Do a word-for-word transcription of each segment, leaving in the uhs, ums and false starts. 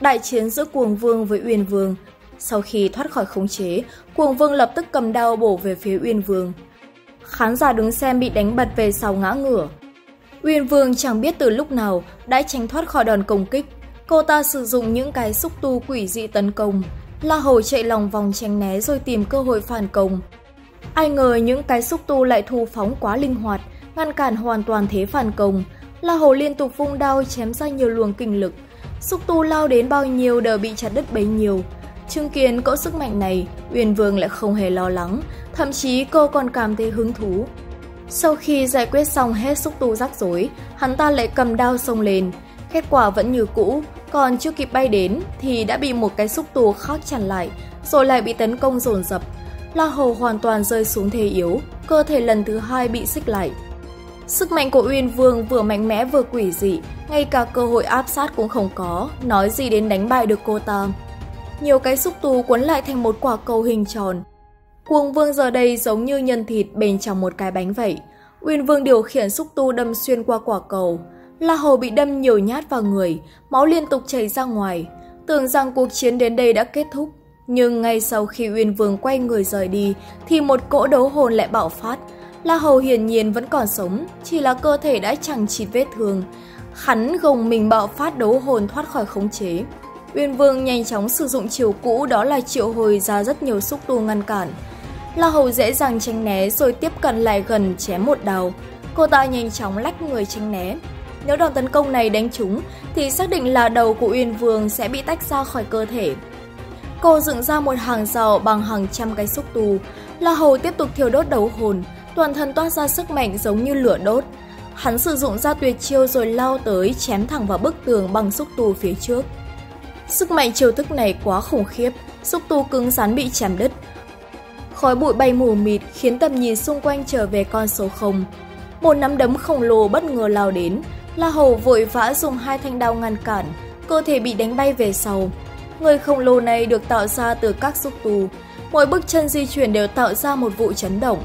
Đại chiến giữa Cuồng Vương với Uyên Vương. Sau khi thoát khỏi khống chế, Cuồng Vương lập tức cầm đao bổ về phía Uyên Vương. Khán giả đứng xem bị đánh bật về sau ngã ngửa. Uyên Vương chẳng biết từ lúc nào đã tránh thoát khỏi đòn công kích. Cô ta sử dụng những cái xúc tu quỷ dị tấn công. La Hầu chạy lòng vòng tránh né rồi tìm cơ hội phản công. Ai ngờ những cái xúc tu lại thu phóng quá linh hoạt, ngăn cản hoàn toàn thế phản công. La Hầu liên tục vung đao chém ra nhiều luồng kinh lực. Xúc tu lao đến bao nhiêu đều bị chặt đứt bấy nhiêu. Chứng kiến cỗ sức mạnh này, Uyên Vương lại không hề lo lắng, thậm chí cô còn cảm thấy hứng thú. Sau khi giải quyết xong hết xúc tu rắc rối, hắn ta lại cầm đao xông lên. Kết quả vẫn như cũ, còn chưa kịp bay đến thì đã bị một cái xúc tu khác chặn lại, rồi lại bị tấn công dồn dập. La Hầu hoàn toàn rơi xuống thế yếu, cơ thể lần thứ hai bị xích lại. Sức mạnh của Uyên Vương vừa mạnh mẽ vừa quỷ dị, ngay cả cơ hội áp sát cũng không có, nói gì đến đánh bại được cô ta. Nhiều cái xúc tu quấn lại thành một quả cầu hình tròn. Cuồng Vương giờ đây giống như nhân thịt bên trong một cái bánh vậy. Uyên Vương điều khiển xúc tu đâm xuyên qua quả cầu. La Hầu bị đâm nhiều nhát vào người, máu liên tục chảy ra ngoài. Tưởng rằng cuộc chiến đến đây đã kết thúc, nhưng ngay sau khi Uyên Vương quay người rời đi thì một cỗ đấu hồn lại bạo phát. La Hầu hiển nhiên vẫn còn sống, chỉ là cơ thể đã chẳng chịt vết thương. Hắn gồng mình bạo phát đấu hồn thoát khỏi khống chế. Uyên Vương nhanh chóng sử dụng chiều cũ, đó là triệu hồi ra rất nhiều xúc tu ngăn cản. La Hầu dễ dàng tránh né rồi tiếp cận lại gần chém một đao. Cô ta nhanh chóng lách người tránh né. Nếu đòn tấn công này đánh trúng thì xác định là đầu của Uyên Vương sẽ bị tách ra khỏi cơ thể. Cô dựng ra một hàng rào bằng hàng trăm cái xúc tu. La Hầu tiếp tục thiêu đốt đấu hồn, toàn thân toát ra sức mạnh giống như lửa đốt. Hắn sử dụng ra tuyệt chiêu rồi lao tới chém thẳng vào bức tường bằng xúc tu phía trước. Sức mạnh chiêu thức này quá khủng khiếp, xúc tu cứng rắn bị chém đứt. Khói bụi bay mù mịt khiến tầm nhìn xung quanh trở về con số không. Một nắm đấm khổng lồ bất ngờ lao đến, La Hầu vội vã dùng hai thanh đao ngăn cản, cơ thể bị đánh bay về sau. Người khổng lồ này được tạo ra từ các xúc tu, mỗi bước chân di chuyển đều tạo ra một vụ chấn động.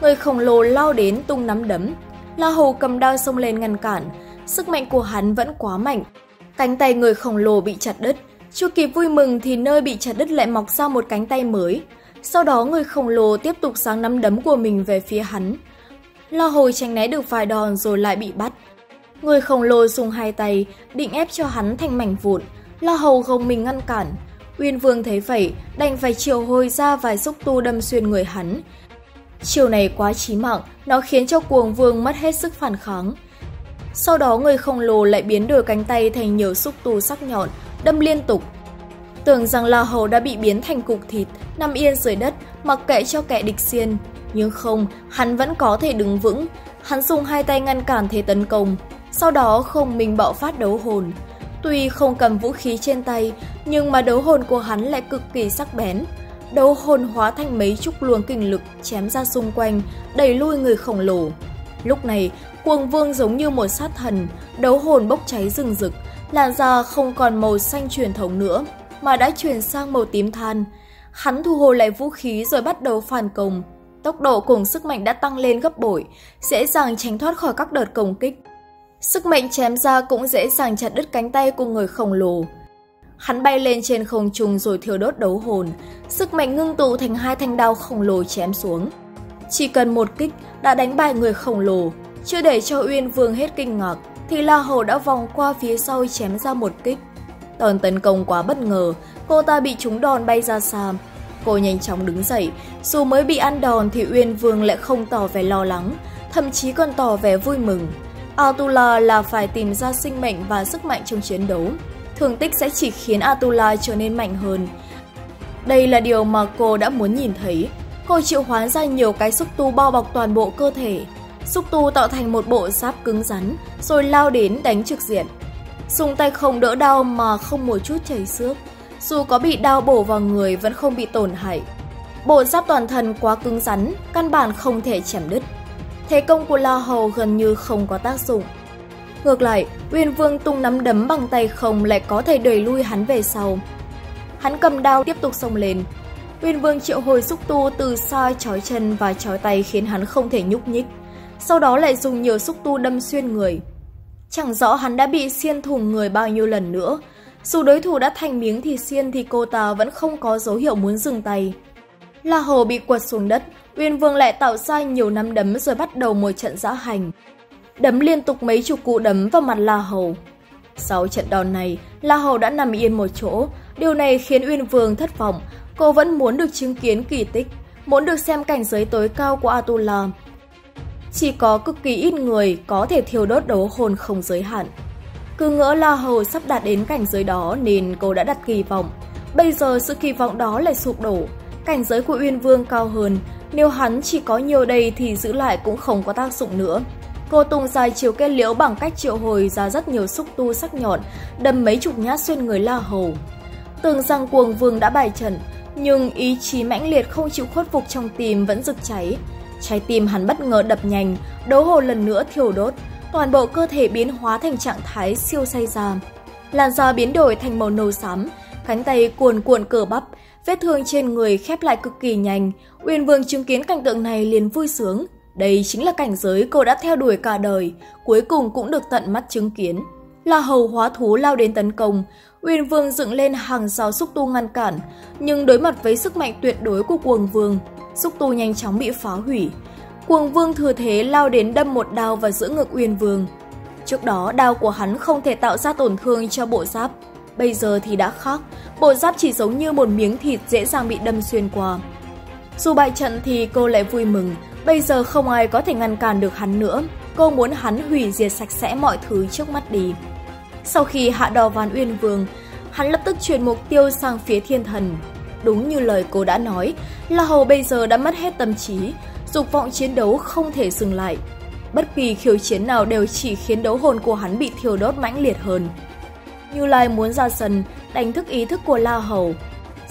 Người khổng lồ lao đến tung nắm đấm, La Hầu cầm đao xông lên ngăn cản, sức mạnh của hắn vẫn quá mạnh. Cánh tay người khổng lồ bị chặt đứt, chưa kịp vui mừng thì nơi bị chặt đứt lại mọc ra một cánh tay mới. Sau đó người khổng lồ tiếp tục giáng nắm đấm của mình về phía hắn. La Hầu tránh né được vài đòn rồi lại bị bắt. Người khổng lồ dùng hai tay định ép cho hắn thành mảnh vụn, La Hầu gồng mình ngăn cản. Uyên Vương thấy vậy, đành phải triệu hồi ra vài xúc tu đâm xuyên người hắn. Chiều này quá chí mạng, nó khiến cho Cuồng Vương mất hết sức phản kháng. Sau đó người khổng lồ lại biến đổi cánh tay thành nhiều xúc tu sắc nhọn, đâm liên tục. Tưởng rằng La Hầu đã bị biến thành cục thịt, nằm yên dưới đất, mặc kệ cho kẻ địch xiên. Nhưng không, hắn vẫn có thể đứng vững. Hắn dùng hai tay ngăn cản thế tấn công, sau đó không mình bạo phát đấu hồn. Tuy không cầm vũ khí trên tay, nhưng mà đấu hồn của hắn lại cực kỳ sắc bén. Đấu hồn hóa thành mấy chục luồng kinh lực chém ra xung quanh, đẩy lui người khổng lồ. Lúc này, Cuồng Vương giống như một sát thần, đấu hồn bốc cháy rừng rực, làn da không còn màu xanh truyền thống nữa, mà đã chuyển sang màu tím than. Hắn thu hồi lại vũ khí rồi bắt đầu phản công. Tốc độ cùng sức mạnh đã tăng lên gấp bội, dễ dàng tránh thoát khỏi các đợt công kích. Sức mạnh chém ra cũng dễ dàng chặt đứt cánh tay của người khổng lồ. Hắn bay lên trên không trung rồi thiêu đốt đấu hồn, sức mạnh ngưng tụ thành hai thanh đao khổng lồ chém xuống. Chỉ cần một kích đã đánh bại người khổng lồ. Chưa để cho Uyên Vương hết kinh ngạc thì La Hầu đã vòng qua phía sau chém ra một kích. Đòn tấn công quá bất ngờ, cô ta bị trúng đòn bay ra xa. Cô nhanh chóng đứng dậy, dù mới bị ăn đòn thì Uyên Vương lại không tỏ vẻ lo lắng, thậm chí còn tỏ vẻ vui mừng. A Tu La là phải tìm ra sinh mệnh và sức mạnh trong chiến đấu. Thương tích sẽ chỉ khiến A Tu La trở nên mạnh hơn. Đây là điều mà cô đã muốn nhìn thấy. Cô triệu hoán ra nhiều cái xúc tu bao bọc toàn bộ cơ thể. Xúc tu tạo thành một bộ giáp cứng rắn, rồi lao đến đánh trực diện. Dùng tay không đỡ đau mà không một chút chảy xước. Dù có bị đau bổ vào người vẫn không bị tổn hại. Bộ giáp toàn thân quá cứng rắn, căn bản không thể chém đứt. Thế công của La Hầu gần như không có tác dụng. Ngược lại, Uyên Vương tung nắm đấm bằng tay không lại có thể đẩy lui hắn về sau. Hắn cầm đao tiếp tục xông lên. Uyên Vương triệu hồi xúc tu từ xa trói chân và trói tay khiến hắn không thể nhúc nhích. Sau đó lại dùng nhiều xúc tu đâm xuyên người. Chẳng rõ hắn đã bị xiên thủng người bao nhiêu lần nữa. Dù đối thủ đã thành miếng thì xiên thì cô ta vẫn không có dấu hiệu muốn dừng tay. La Hầu bị quật xuống đất, Uyên Vương lại tạo ra nhiều nắm đấm rồi bắt đầu một trận dã hành. Đấm liên tục mấy chục cú đấm vào mặt La Hầu. Sau trận đòn này, La Hầu đã nằm yên một chỗ. Điều này khiến Uyên Vương thất vọng. Cô vẫn muốn được chứng kiến kỳ tích, muốn được xem cảnh giới tối cao của A Tu La. Chỉ có cực kỳ ít người có thể thiêu đốt đấu hồn không giới hạn. Cứ ngỡ La Hầu sắp đạt đến cảnh giới đó nên cô đã đặt kỳ vọng. Bây giờ sự kỳ vọng đó lại sụp đổ. Cảnh giới của Uyên Vương cao hơn, nếu hắn chỉ có nhiều đây thì giữ lại cũng không có tác dụng nữa. Cô tung ra chiều kết liễu bằng cách triệu hồi ra rất nhiều xúc tu sắc nhọn, đâm mấy chục nhát xuyên người La Hầu. Tưởng rằng Cuồng Vương đã bại trận, nhưng ý chí mãnh liệt không chịu khuất phục trong tim vẫn rực cháy. Trái tim hắn bất ngờ đập nhanh, đấu hồn lần nữa thiêu đốt, toàn bộ cơ thể biến hóa thành trạng thái siêu say da. Làn da biến đổi thành màu nâu xám, cánh tay cuồn cuộn cơ bắp, vết thương trên người khép lại cực kỳ nhanh. Uyên Vương chứng kiến cảnh tượng này liền vui sướng. Đây chính là cảnh giới cô đã theo đuổi cả đời, cuối cùng cũng được tận mắt chứng kiến. La Hầu hóa thú lao đến tấn công, Uyên Vương dựng lên hàng rào xúc tu ngăn cản, nhưng đối mặt với sức mạnh tuyệt đối của Cuồng Vương, xúc tu nhanh chóng bị phá hủy. Cuồng Vương thừa thế lao đến đâm một đao vào giữa ngực Uyên Vương. Trước đó đao của hắn không thể tạo ra tổn thương cho bộ giáp, bây giờ thì đã khác, bộ giáp chỉ giống như một miếng thịt dễ dàng bị đâm xuyên qua. Dù bại trận thì cô lại vui mừng, bây giờ không ai có thể ngăn cản được hắn nữa, cô muốn hắn hủy diệt sạch sẽ mọi thứ trước mắt đi. Sau khi hạ đò ván Uyên Vương, hắn lập tức chuyển mục tiêu sang phía thiên thần. Đúng như lời cô đã nói, La Hầu bây giờ đã mất hết tâm trí, dục vọng chiến đấu không thể dừng lại. Bất kỳ khiêu chiến nào đều chỉ khiến đấu hồn của hắn bị thiêu đốt mãnh liệt hơn. Như Lai muốn ra sân, đánh thức ý thức của La Hầu.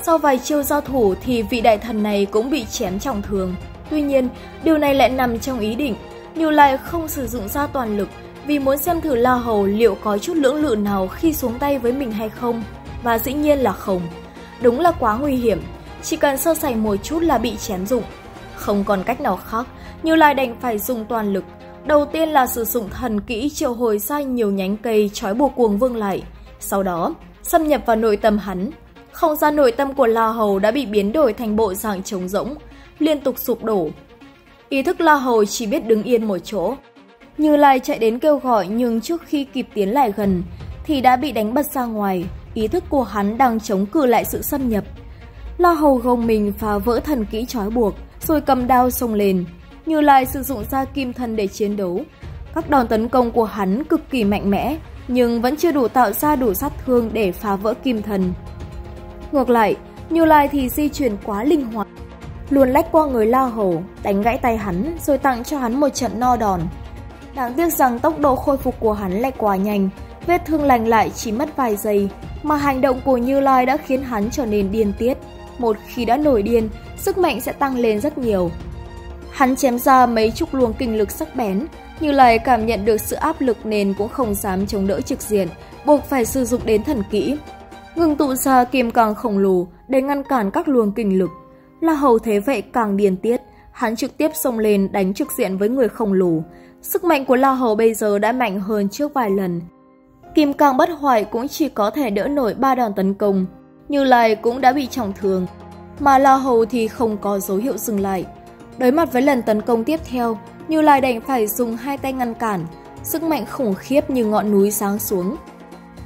Sau vài chiêu giao thủ thì vị đại thần này cũng bị chém trọng thương. Tuy nhiên, điều này lại nằm trong ý định. Như Lai không sử dụng ra toàn lực vì muốn xem thử La Hầu liệu có chút lưỡng lự nào khi xuống tay với mình hay không. Và dĩ nhiên là không. Đúng là quá nguy hiểm, chỉ cần sơ sẩy một chút là bị chém rụng. Không còn cách nào khác, Như Lai đành phải dùng toàn lực. Đầu tiên là sử dụng thần kỹ triệu hồi ra nhiều nhánh cây trói buộc Cuồng Vương lại. Sau đó, xâm nhập vào nội tâm hắn. Không gian nội tâm của La Hầu đã bị biến đổi thành bộ dạng trống rỗng, liên tục sụp đổ. Ý thức La Hầu chỉ biết đứng yên một chỗ. Như Lai chạy đến kêu gọi nhưng trước khi kịp tiến lại gần thì đã bị đánh bật ra ngoài. Ý thức của hắn đang chống cự lại sự xâm nhập. La Hầu gồng mình phá vỡ thần kỹ trói buộc rồi cầm đao xông lên. Như Lai sử dụng ra kim thân để chiến đấu. Các đòn tấn công của hắn cực kỳ mạnh mẽ nhưng vẫn chưa đủ tạo ra đủ sát thương để phá vỡ kim thân. Ngược lại, Như Lai thì di chuyển quá linh hoạt, luồn lách qua người La Hầu, đánh gãy tay hắn rồi tặng cho hắn một trận no đòn. Đáng tiếc rằng tốc độ khôi phục của hắn lại quá nhanh, vết thương lành lại chỉ mất vài giây, mà hành động của Như Lai đã khiến hắn trở nên điên tiết. Một khi đã nổi điên, sức mạnh sẽ tăng lên rất nhiều. Hắn chém ra mấy chục luồng kinh lực sắc bén, Như Lai cảm nhận được sự áp lực nên cũng không dám chống đỡ trực diện, buộc phải sử dụng đến thần kỹ. Ngừng tụ ra kim cang khổng lồ để ngăn cản các luồng kinh lực. La Hầu thế vậy càng điên tiết, hắn trực tiếp xông lên đánh trực diện với người khổng lồ. Sức mạnh của La Hầu bây giờ đã mạnh hơn trước vài lần. Kim cang bất hoại cũng chỉ có thể đỡ nổi ba đòn tấn công. Như Lai cũng đã bị trọng thương, mà La Hầu thì không có dấu hiệu dừng lại. Đối mặt với lần tấn công tiếp theo, Như Lai đành phải dùng hai tay ngăn cản. Sức mạnh khủng khiếp như ngọn núi giáng xuống.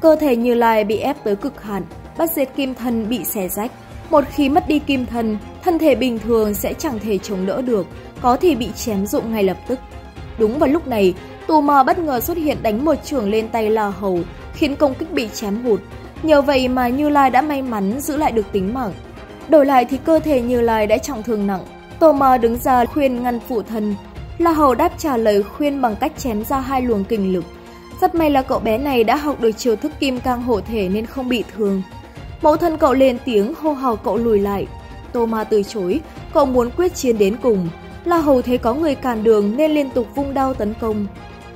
Cơ thể Như Lai bị ép tới cực hạn, bắt diệt kim thân bị xé rách. Một khi mất đi kim thân, thân thể bình thường sẽ chẳng thể chống đỡ được, có thể bị chém rụng ngay lập tức. Đúng vào lúc này, Tô Ma bất ngờ xuất hiện đánh một chưởng lên tay La Hầu, khiến công kích bị chém hụt. Nhờ vậy mà Như Lai đã may mắn giữ lại được tính mạng. Đổi lại thì cơ thể Như Lai đã trọng thương nặng. Tô Ma đứng ra khuyên ngăn phụ thân. La Hầu đáp trả lời khuyên bằng cách chém ra hai luồng kình lực. Rất may là cậu bé này đã học được chiêu thức kim cang hộ thể nên không bị thương. Mẫu thân cậu lên tiếng hô hào cậu lùi lại. Tô Ma từ chối, cậu muốn quyết chiến đến cùng. La Hầu thấy có người cản đường nên liên tục vung đao tấn công.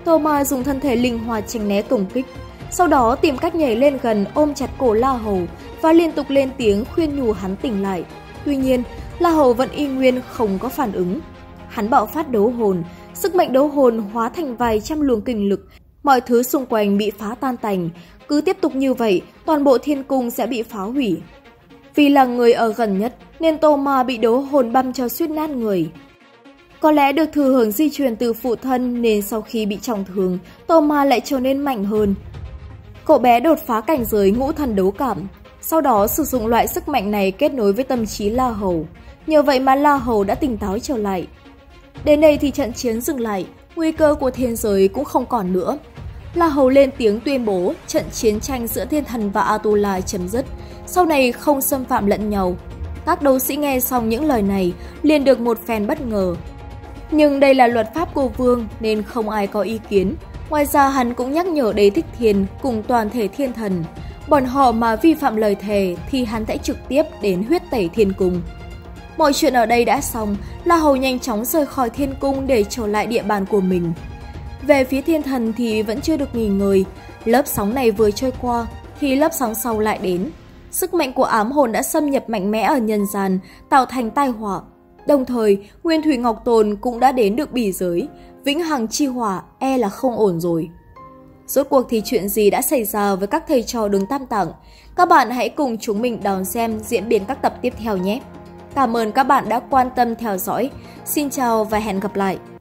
Tô Ma dùng thân thể linh hoạt tránh né công kích, sau đó tìm cách nhảy lên gần ôm chặt cổ La Hầu và liên tục lên tiếng khuyên nhủ hắn tỉnh lại. Tuy nhiên, La Hầu vẫn y nguyên không có phản ứng. Hắn bạo phát đấu hồn, sức mạnh đấu hồn hóa thành vài trăm luồng kình lực, mọi thứ xung quanh bị phá tan tành, Cứ tiếp tục như vậy, toàn bộ thiên cung sẽ bị phá hủy. Vì là người ở gần nhất nên Tô Ma bị đấu hồn băm cho suýt nát người. Có lẽ được thừa hưởng di truyền từ phụ thân nên sau khi bị trọng thương, Tô Ma lại trở nên mạnh hơn. Cậu bé đột phá cảnh giới ngũ thần đấu cảm, sau đó sử dụng loại sức mạnh này kết nối với tâm trí La Hầu. Nhờ vậy mà La Hầu đã tỉnh táo trở lại. Đến đây thì trận chiến dừng lại, nguy cơ của thiên giới cũng không còn nữa. La Hầu lên tiếng tuyên bố trận chiến tranh giữa thiên thần và A Tu La chấm dứt, sau này không xâm phạm lẫn nhau. Các đấu sĩ nghe xong những lời này liền được một phen bất ngờ. Nhưng đây là luật pháp của vương nên không ai có ý kiến. Ngoài ra hắn cũng nhắc nhở Đế Thích Thiên cùng toàn thể thiên thần, bọn họ mà vi phạm lời thề thì hắn sẽ trực tiếp đến huyết tẩy thiên cung. Mọi chuyện ở đây đã xong, La Hầu nhanh chóng rời khỏi thiên cung để trở lại địa bàn của mình. Về phía thiên thần thì vẫn chưa được nghỉ ngơi, lớp sóng này vừa trôi qua thì lớp sóng sau lại đến. Sức mạnh của ám hồn đã xâm nhập mạnh mẽ ở nhân gian, tạo thành tai họa. Đồng thời, Nguyên Thủy Ngọc Tồn cũng đã đến được bỉ giới, vĩnh hằng chi hỏa e là không ổn rồi. Rốt cuộc thì chuyện gì đã xảy ra với các thầy trò đường tam tạng? Các bạn hãy cùng chúng mình đón xem diễn biến các tập tiếp theo nhé! Cảm ơn các bạn đã quan tâm theo dõi. Xin chào và hẹn gặp lại!